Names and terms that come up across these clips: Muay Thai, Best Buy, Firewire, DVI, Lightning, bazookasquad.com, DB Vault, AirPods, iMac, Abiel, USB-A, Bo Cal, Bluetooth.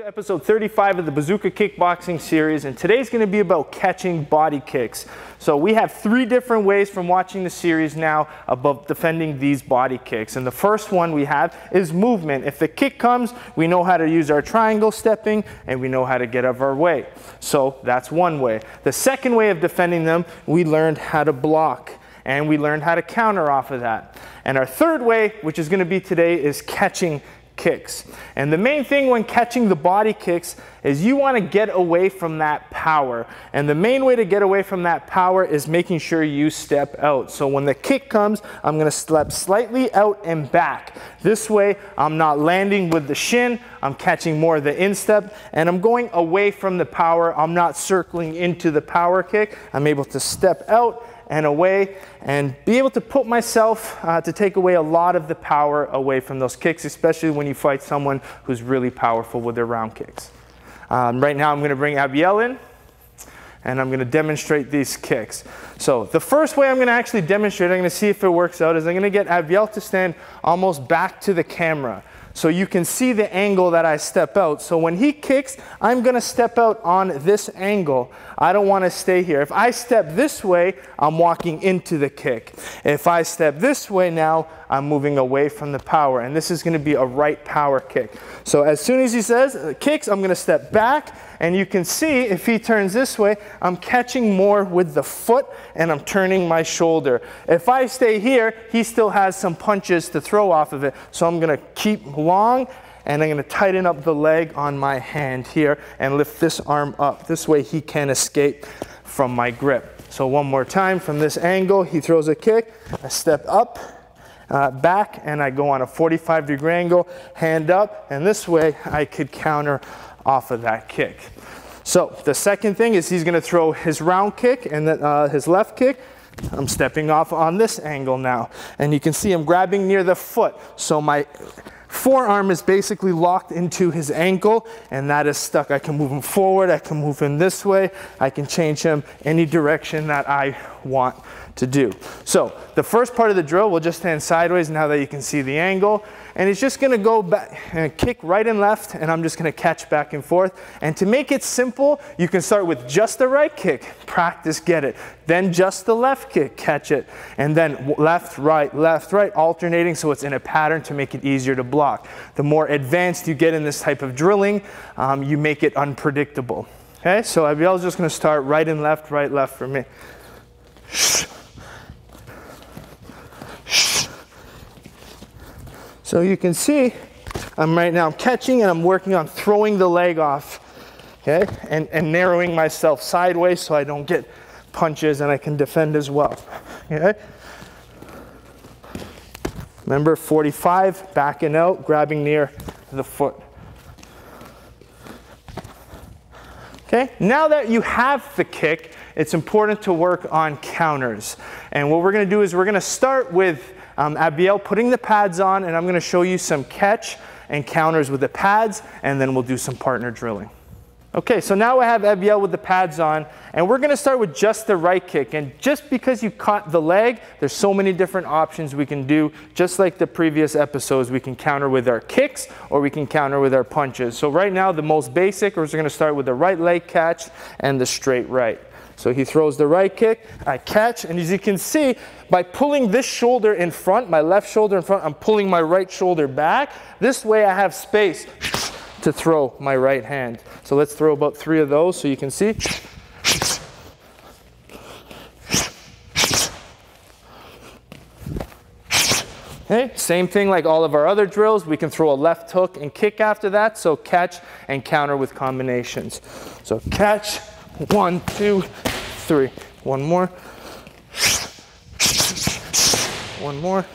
to episode 35 of the Bazooka Kickboxing series, and today's going to be about catching body kicks. So we have three different ways from watching the series now about defending these body kicks. And the first one we have is movement. If the kick comes, we know how to use our triangle stepping and we know how to get out of our way. So that's one way. The second way of defending them, we learned how to block and we learned how to counter off of that. And our third way, which is going to be today, is catching kicks. And the main thing when catching the body kicks is you want to get away from that power. And the main way to get away from that power is making sure you step out. So when the kick comes, I'm going to step slightly out and back. This way, I'm not landing with the shin, I'm catching more of the instep, and I'm going away from the power. I'm not circling into the power kick. I'm able to step out and away and be able to put myself to take away a lot of the power away from those kicks, especially when you fight someone who's really powerful with their round kicks. Right now I'm gonna bring Abiel in and I'm gonna demonstrate these kicks. So the first way I'm gonna actually demonstrate, I'm gonna see if it works out, is I'm gonna get Abiel to stand almost back to the camera. So you can see the angle that I step out. So when he kicks, I'm going to step out on this angle. I don't want to stay here. If I step this way, I'm walking into the kick. If I step this way now, I'm moving away from the power. And this is going to be a right power kick. So as soon as he says kicks, I'm going to step back. And you can see if he turns this way, I'm catching more with the foot and I'm turning my shoulder. If I stay here, he still has some punches to throw off of it. So I'm going to keep long and I'm going to tighten up the leg on my hand here and lift this arm up. This way he can escape from my grip. So one more time from this angle, he throws a kick, I step up, back, and I go on a 45-degree angle, hand up, and this way I could counter off of that kick. So the second thing is he's going to throw his round kick and his left kick. I'm stepping off on this angle now, and you can see I'm grabbing near the foot. So my forearm is basically locked into his ankle and that is stuck. I can move him forward, I can move him this way, I can change him any direction that I want to do. So the first part of the drill, we'll just stand sideways now that you can see the angle, and it's just going to go back and kick right and left, and I'm just going to catch back and forth. And to make it simple, you can start with just the right kick, practice, get it, then just the left kick, catch it, and then left, right, alternating so it's in a pattern to make it easier to block. The more advanced you get in this type of drilling, you make it unpredictable. Okay, so Abiel is just going to start right, left for me. So you can see I'm right now catching and I'm working on throwing the leg off, okay, and narrowing myself sideways so I don't get punches and I can defend as well. Okay. Remember, 45, backing out, grabbing near the foot. Okay, now that you have the kick, it's important to work on counters. And what we're going to do is we're going to start with Abiel putting the pads on, and I'm going to show you some catch and counters with the pads, and then we'll do some partner drilling. Okay, so now I have Abiel with the pads on, and we're going to start with just the right kick. And just because you caught the leg, there's so many different options we can do. Just like the previous episodes, we can counter with our kicks or we can counter with our punches. So right now, the most basic, we're going to start with the right leg catch and the straight right. So he throws the right kick, I catch, and as you can see, by pulling this shoulder in front, my left shoulder in front, I'm pulling my right shoulder back. This way I have space to throw my right hand. So let's throw about three of those so you can see. Okay, same thing like all of our other drills, we can throw a left hook and kick after that, so catch and counter with combinations. So catch, 1, 2, 3. One more. One more.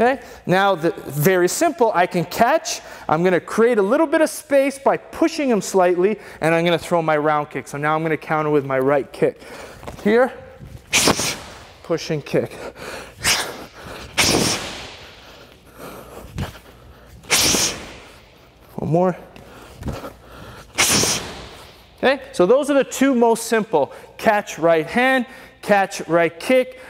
Okay, now very simple, I can catch, I'm going to create a little bit of space by pushing him slightly, and I'm going to throw my round kick. So now I'm going to counter with my right kick. Here, push and kick. One more. Okay, so those are the two most simple, catch right hand, catch right kick.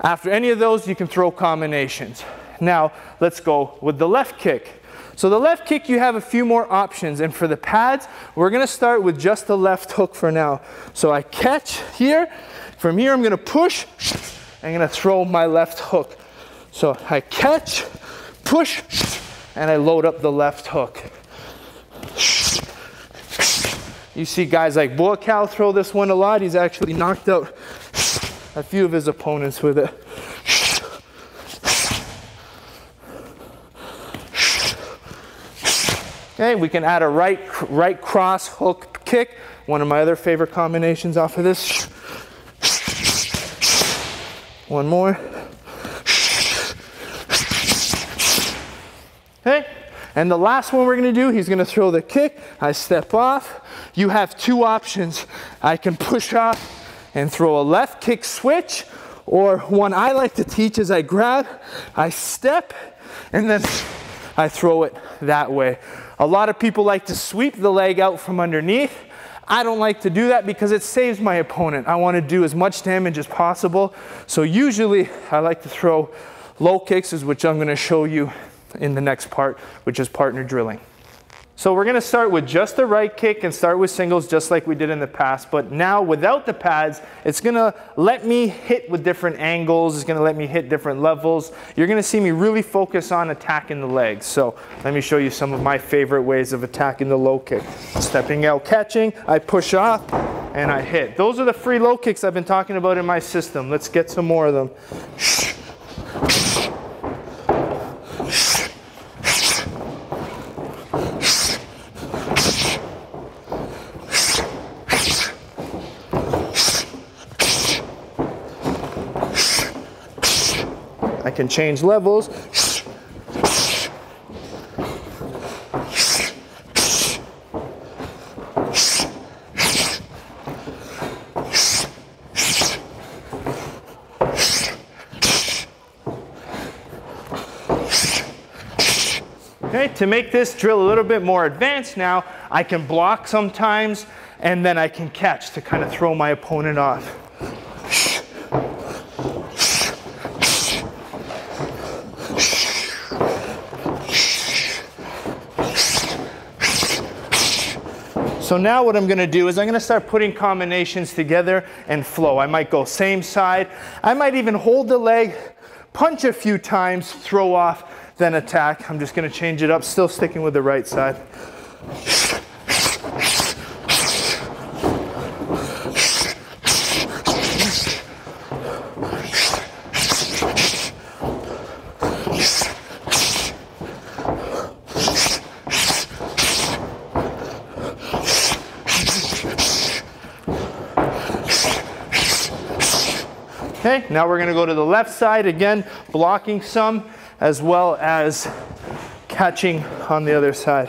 After any of those, you can throw combinations. Now, let's go with the left kick. So the left kick, you have a few more options. And for the pads, we're gonna start with just the left hook for now. So I catch here. From here, I'm gonna push. I'm gonna throw my left hook. So I catch, push, and I load up the left hook. You see guys like Bo Cal throw this one a lot. He's actually knocked out a few of his opponents with it. Okay, we can add a right cross hook kick. One of my other favorite combinations off of this. One more. Okay, and the last one we're gonna do, he's gonna throw the kick. I step off. You have two options. I can push off and throw a left kick switch, or one I like to teach is I grab, I step, and then I throw it that way. A lot of people like to sweep the leg out from underneath. I don't like to do that because it saves my opponent. I want to do as much damage as possible. So usually I like to throw low kicks, which I'm going to show you in the next part, which is partner drilling. So we're gonna start with just the right kick and start with singles just like we did in the past, but now without the pads, it's gonna let me hit with different angles, it's gonna let me hit different levels. You're gonna see me really focus on attacking the legs. So let me show you some of my favorite ways of attacking the low kick. Stepping out, catching, I push off, and I hit. Those are the free low kicks I've been talking about in my system. Let's get some more of them. Can change levels. Okay, to make this drill a little bit more advanced now, I can block sometimes and then I can catch to kind of throw my opponent off. So now what I'm gonna do is I'm gonna start putting combinations together and flow. I might go same side. I might even hold the leg, punch a few times, throw off, then attack. I'm just gonna change it up, still sticking with the right side. Okay, now we're gonna go to the left side, again, blocking some, as well as catching on the other side.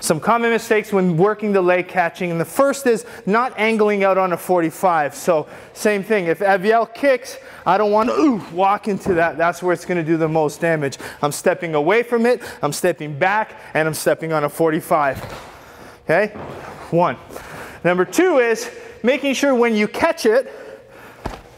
Some common mistakes when working the leg catching, and the first is not angling out on a 45. So same thing, if Abiel kicks, I don't want to walk into that. That's where it's going to do the most damage. I'm stepping away from it, I'm stepping back, and I'm stepping on a 45. Okay, one. Number two is making sure when you catch it,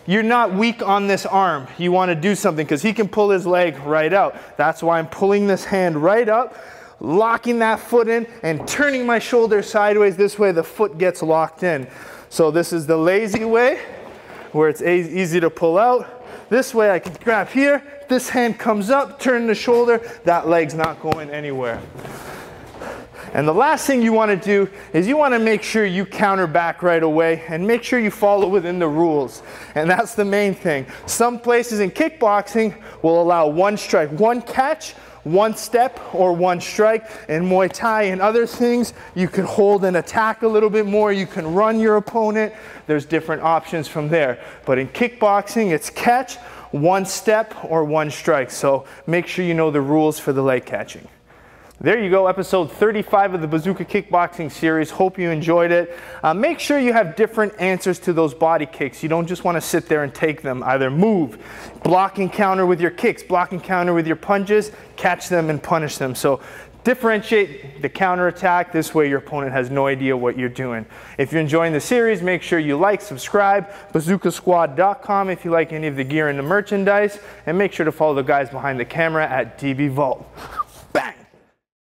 you're not weak on this arm. You want to do something because he can pull his leg right out. That's why I'm pulling this hand right up, locking that foot in and turning my shoulder sideways. This way the foot gets locked in. So this is the lazy way where it's easy to pull out. This way I can grab here, this hand comes up, turn the shoulder, that leg's not going anywhere. And the last thing you want to do is you want to make sure you counter back right away and make sure you follow within the rules. And that's the main thing. Some places in kickboxing will allow one strike, one catch, one step or one strike. In Muay Thai and other things, you can hold and attack a little bit more. You can run your opponent. There's different options from there. But in kickboxing, it's catch, one step or one strike. So make sure you know the rules for the leg catching. There you go, episode 35 of the Bazooka Kickboxing series. Hope you enjoyed it. Make sure you have different answers to those body kicks. You don't just want to sit there and take them. Either move, block and counter with your kicks, block and counter with your punches, catch them and punish them. So differentiate the counterattack. This way your opponent has no idea what you're doing. If you're enjoying the series, make sure you like, subscribe, bazookasquad.com if you like any of the gear and the merchandise, and make sure to follow the guys behind the camera at DB Vault.